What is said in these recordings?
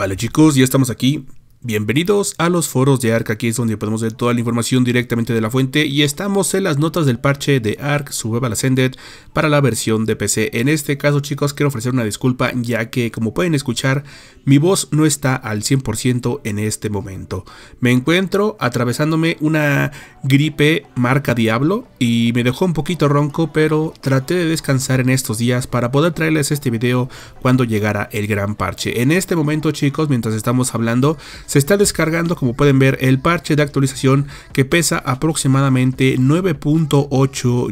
Vale chicos, ya estamos aquí. Bienvenidos a los foros de ARK, aquí es donde podemos ver toda la información directamente de la fuente y estamos en las notas del parche de ARK Survival Ascended para la versión de PC. En este caso chicos quiero ofrecer una disculpa ya que como pueden escuchar mi voz no está al 100% en este momento. Me encuentro atravesándome una gripe marca Diablo y me dejó un poquito ronco, pero traté de descansar en estos días para poder traerles este video cuando llegara el gran parche. En este momento chicos, mientras estamos hablando, se está descargando, como pueden ver, el parche de actualización que pesa aproximadamente 9.8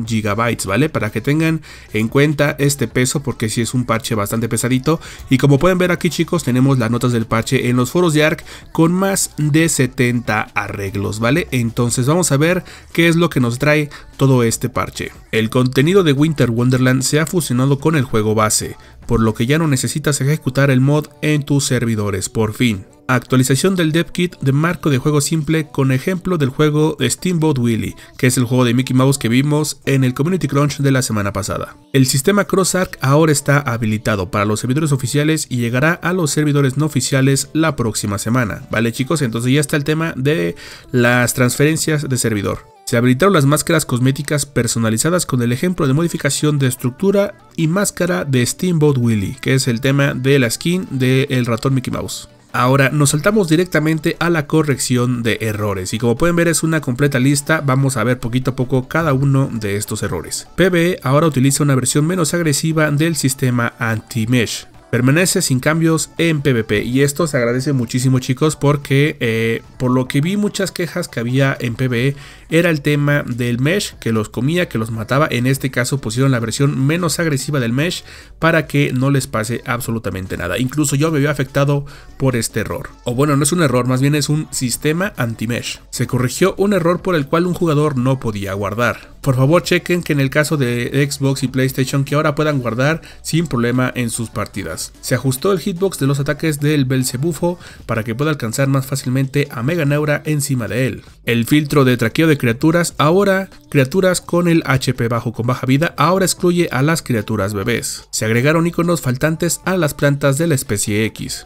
GB, ¿vale? Para que tengan en cuenta este peso, porque sí es un parche bastante pesadito. Y como pueden ver aquí, chicos, tenemos las notas del parche en los foros de ARK con más de 70 arreglos, ¿vale? Entonces vamos a ver qué es lo que nos trae todo este parche. El contenido de Winter Wonderland se ha fusionado con el juego base, por lo que ya no necesitas ejecutar el mod en tus servidores, por fin. Actualización del DevKit de marco de juego simple con ejemplo del juego de Steamboat Willy, que es el juego de Mickey Mouse que vimos en el Community Crunch de la semana pasada. El sistema CrossArk ahora está habilitado para los servidores oficiales y llegará a los servidores no oficiales la próxima semana. Vale chicos, entonces ya está el tema de las transferencias de servidor. Se habilitaron las máscaras cosméticas personalizadas con el ejemplo de modificación de estructura y máscara de Steamboat Willy, que es el tema de la skin del ratón Mickey Mouse. Ahora nos saltamos directamente a la corrección de errores y como pueden ver es una completa lista, vamos a ver poquito a poco cada uno de estos errores. PvE ahora utiliza una versión menos agresiva del sistema Anti-Mesh. Permanece sin cambios en PvP y esto se agradece muchísimo chicos porque por lo que vi muchas quejas que había en PvE era el tema del mesh que los comía, que los mataba. En este caso pusieron la versión menos agresiva del mesh para que no les pase absolutamente nada. Incluso yo me veo afectado por este error. O bueno, no es un error, más bien es un sistema anti-mesh. Se corrigió un error por el cual un jugador no podía guardar. Por favor chequen que en el caso de Xbox y PlayStation que ahora puedan guardar sin problema en sus partidas. Se ajustó el hitbox de los ataques del Belzebufo para que pueda alcanzar más fácilmente a Meganeura encima de él. El filtro de traqueo de criaturas, ahora criaturas con el HP bajo con baja vida, ahora excluye a las criaturas bebés. Se agregaron iconos faltantes a las plantas de la especie X.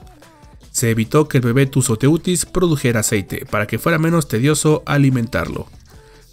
Se evitó que el bebé Tusoteuthis produjera aceite para que fuera menos tedioso alimentarlo.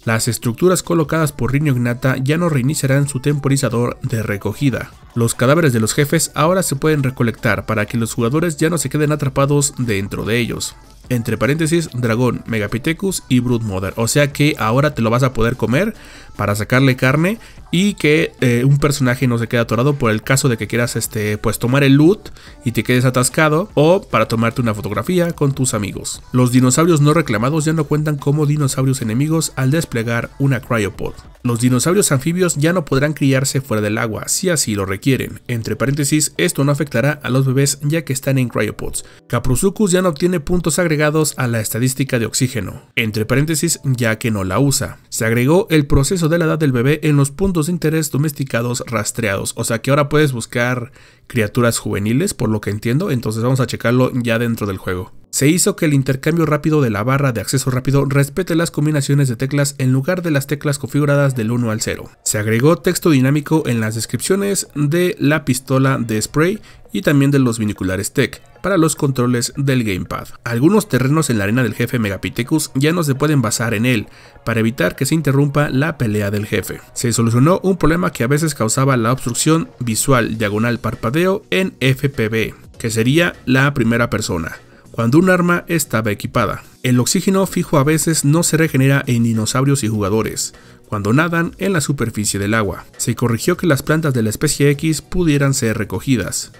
Las estructuras colocadas por Rhyniognatha ya no reiniciarán su temporizador de recogida. Los cadáveres de los jefes ahora se pueden recolectar para que los jugadores ya no se queden atrapados dentro de ellos. Entre paréntesis, dragón, Megapithecus y Broodmother. O sea que ahora te lo vas a poder comer para sacarle carne y que un personaje no se quede atorado por el caso de que quieras pues tomar el loot y te quedes atascado o para tomarte una fotografía con tus amigos. Los dinosaurios no reclamados ya no cuentan como dinosaurios enemigos al desplegar una cryopod. Los dinosaurios anfibios ya no podrán criarse fuera del agua si así lo requieren. Entre paréntesis, esto no afectará a los bebés ya que están en cryopods. Caprosuchus ya no obtiene puntos agregados a la estadística de oxígeno, entre paréntesis, ya que no la usa. Se agregó el proceso de la edad del bebé en los puntos de interés domesticados rastreados, o sea que ahora puedes buscar criaturas juveniles, por lo que entiendo, entonces vamos a checarlo ya dentro del juego. Se hizo que el intercambio rápido de la barra de acceso rápido respete las combinaciones de teclas en lugar de las teclas configuradas del 1 al 0. Se agregó texto dinámico en las descripciones de la pistola de spray y también de los binoculares Tech para los controles del gamepad. Algunos terrenos en la arena del jefe Megapithecus ya no se pueden basar en él para evitar que se interrumpa la pelea del jefe. Se solucionó un problema que a veces causaba la obstrucción visual diagonal parpadeo en FPV, que sería la primera persona, cuando un arma estaba equipada. El oxígeno fijo a veces no se regenera en dinosaurios y jugadores cuando nadan en la superficie del agua. Se corrigió que las plantas de la especie X pudieran ser recogidas.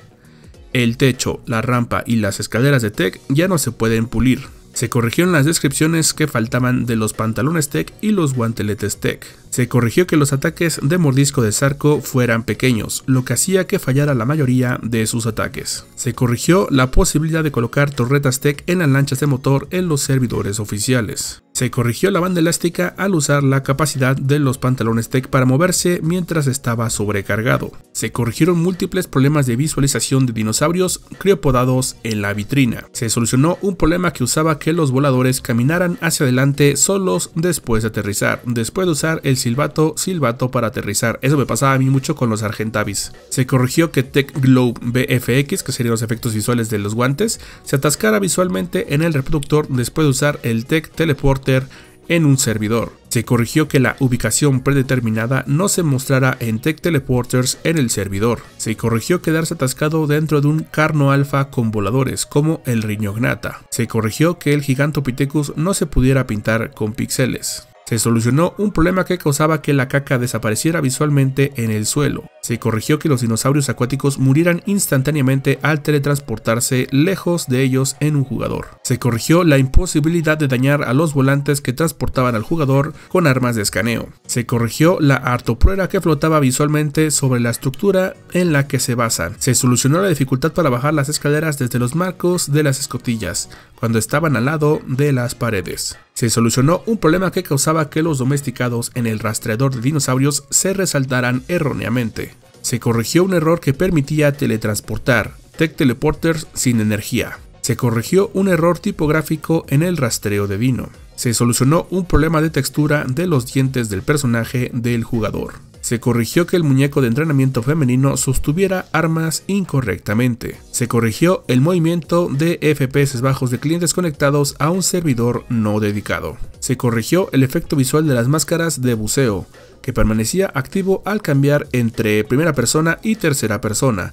El techo, la rampa y las escaleras de Tech ya no se pueden pulir. Se corrigieron las descripciones que faltaban de los pantalones Tech y los guanteletes Tech. Se corrigió que los ataques de mordisco de Sarco fueran pequeños, lo que hacía que fallara la mayoría de sus ataques. Se corrigió la posibilidad de colocar torretas Tech en las lanchas de motor en los servidores oficiales. Se corrigió la banda elástica al usar la capacidad de los pantalones Tech para moverse mientras estaba sobrecargado. Se corrigieron múltiples problemas de visualización de dinosaurios criopodados en la vitrina. Se solucionó un problema que usaba que los voladores caminaran hacia adelante solos después de aterrizar, después de usar el silbato, silbato para aterrizar. Eso me pasaba a mí mucho con los Argentavis. Se corrigió que Tech Glow BFX, que serían los efectos visuales de los guantes, se atascara visualmente en el reproductor después de usar el Tech Teleporter en un servidor. Se corrigió que la ubicación predeterminada no se mostrara en Tech Teleporters en el servidor. Se corrigió quedarse atascado dentro de un Carno Alfa con voladores, como el Rhyniognatha. Se corrigió que el Gigantopithecus no se pudiera pintar con píxeles. Se solucionó un problema que causaba que la caca desapareciera visualmente en el suelo. Se corrigió que los dinosaurios acuáticos murieran instantáneamente al teletransportarse lejos de ellos en un jugador. Se corrigió la imposibilidad de dañar a los volantes que transportaban al jugador con armas de escaneo. Se corrigió la artopruera que flotaba visualmente sobre la estructura en la que se basan. Se solucionó la dificultad para bajar las escaleras desde los marcos de las escotillas, cuando estaban al lado de las paredes. Se solucionó un problema que causaba que los domesticados en el rastreador de dinosaurios se resaltaran erróneamente. Se corrigió un error que permitía teletransportar Tech Teleporters sin energía. Se corrigió un error tipográfico en el rastreo de vino. Se solucionó un problema de textura de los dientes del personaje del jugador. Se corrigió que el muñeco de entrenamiento femenino sostuviera armas incorrectamente. Se corrigió el movimiento de FPS bajos de clientes conectados a un servidor no dedicado. Se corrigió el efecto visual de las máscaras de buceo, que permanecía activo al cambiar entre primera persona y tercera persona,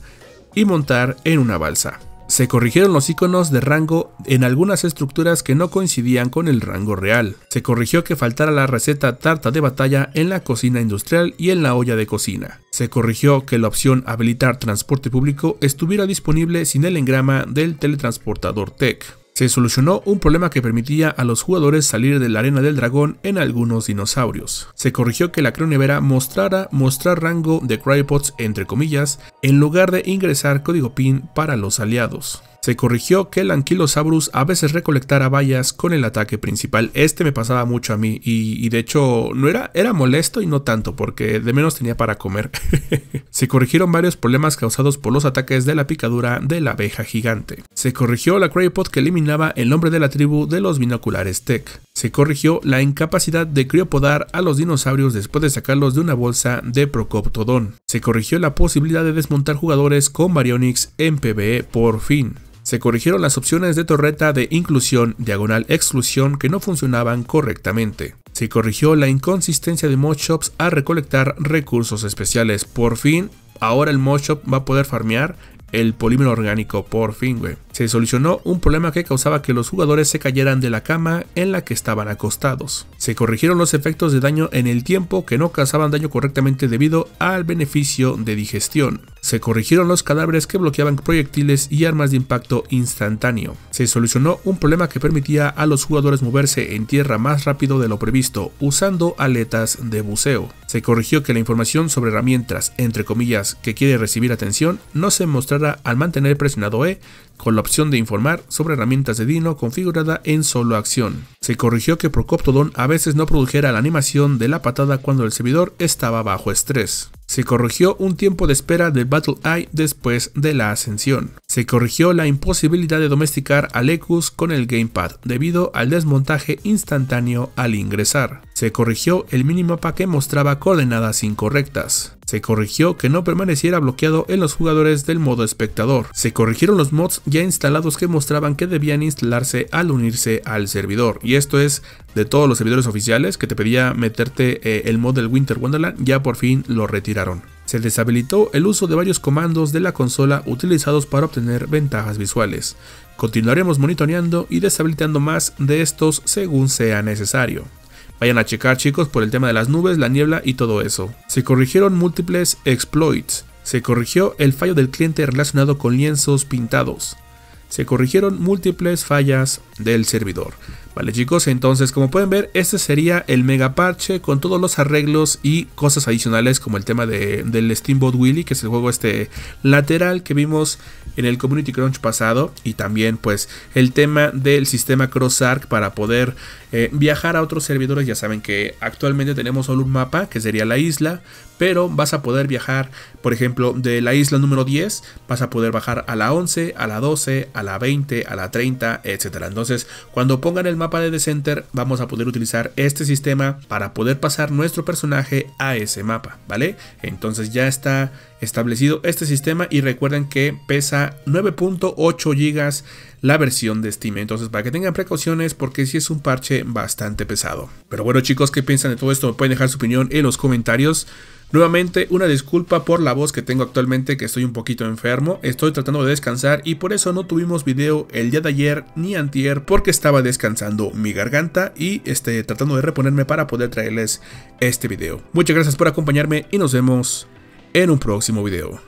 y montar en una balsa. Se corrigieron los iconos de rango en algunas estructuras que no coincidían con el rango real. Se corrigió que faltara la receta tarta de batalla en la cocina industrial y en la olla de cocina. Se corrigió que la opción habilitar transporte público estuviera disponible sin el engrama del teletransportador Tech. Se solucionó un problema que permitía a los jugadores salir de la arena del dragón en algunos dinosaurios. Se corrigió que la cronivera mostrar rango de crypods entre comillas, en lugar de ingresar código PIN para los aliados. Se corrigió que el Ankylosaurus a veces recolectara bayas con el ataque principal. Este me pasaba mucho a mí y de hecho no era molesto y no tanto porque de menos tenía para comer. Se corrigieron varios problemas causados por los ataques de la picadura de la abeja gigante. Se corrigió la Cryopod que eliminaba el nombre de la tribu de los binoculares Tech. Se corrigió la incapacidad de criopodar a los dinosaurios después de sacarlos de una bolsa de Procoptodon. Se corrigió la posibilidad de desmontar jugadores con Baryonyx en PvE por fin. Se corrigieron las opciones de torreta de inclusión, diagonal exclusión que no funcionaban correctamente. Se corrigió la inconsistencia de mobshops a recolectar recursos especiales. Por fin, ahora el mobshop va a poder farmear el polímero orgánico, por fin, güey. Se solucionó un problema que causaba que los jugadores se cayeran de la cama en la que estaban acostados. Se corrigieron los efectos de daño en el tiempo que no causaban daño correctamente debido al beneficio de digestión. Se corrigieron los cadáveres que bloqueaban proyectiles y armas de impacto instantáneo. Se solucionó un problema que permitía a los jugadores moverse en tierra más rápido de lo previsto, usando aletas de buceo. Se corrigió que la información sobre herramientas, entre comillas, que quiere recibir atención, no se mostrará al mantener presionado E, con la opción de informar sobre herramientas de Dino configurada en solo acción. Se corrigió que Procoptodon a veces no produjera la animación de la patada cuando el servidor estaba bajo estrés. Se corrigió un tiempo de espera del BattleEye después de la ascensión. Se corrigió la imposibilidad de domesticar a Lecus con el gamepad debido al desmontaje instantáneo al ingresar. Se corrigió el minimapa que mostraba coordenadas incorrectas. Se corrigió que no permaneciera bloqueado en los jugadores del modo espectador. Se corrigieron los mods ya instalados que mostraban que debían instalarse al unirse al servidor. Y esto es de todos los servidores oficiales que te pedía meterte el mod del Winter Wonderland, ya por fin lo retiraron. Se deshabilitó el uso de varios comandos de la consola utilizados para obtener ventajas visuales. Continuaremos monitoreando y deshabilitando más de estos según sea necesario. Vayan a checar, chicos, por el tema de las nubes, la niebla y todo eso. Se corrigieron múltiples exploits. Se corrigió el fallo del cliente relacionado con lienzos pintados. Se corrigieron múltiples fallas del servidor. Vale, chicos, entonces como pueden ver, este sería el mega parche con todos los arreglos y cosas adicionales como el tema del Steamboat Willy, que es el juego este lateral que vimos en el Community Crunch pasado, y también pues el tema del sistema CrossArk para poder viajar a otros servidores. Ya saben que actualmente tenemos solo un mapa que sería la isla, pero vas a poder viajar, por ejemplo, de la isla número 10, vas a poder bajar a la 11, a la 12, a la 20, a la 30, etcétera. Entonces, cuando pongan el mapa mapa de Decenter vamos a poder utilizar este sistema para poder pasar nuestro personaje a ese mapa, ¿vale? Entonces ya está establecido este sistema y recuerden que pesa 9.8 GB la versión de Steam, entonces para que tengan precauciones porque sí es un parche bastante pesado. Pero bueno chicos, ¿qué piensan de todo esto? Me pueden dejar su opinión en los comentarios. Nuevamente una disculpa por la voz que tengo actualmente, que estoy un poquito enfermo, estoy tratando de descansar y por eso no tuvimos video el día de ayer ni antier porque estaba descansando mi garganta y tratando de reponerme para poder traerles este video. Muchas gracias por acompañarme y nos vemos en un próximo video.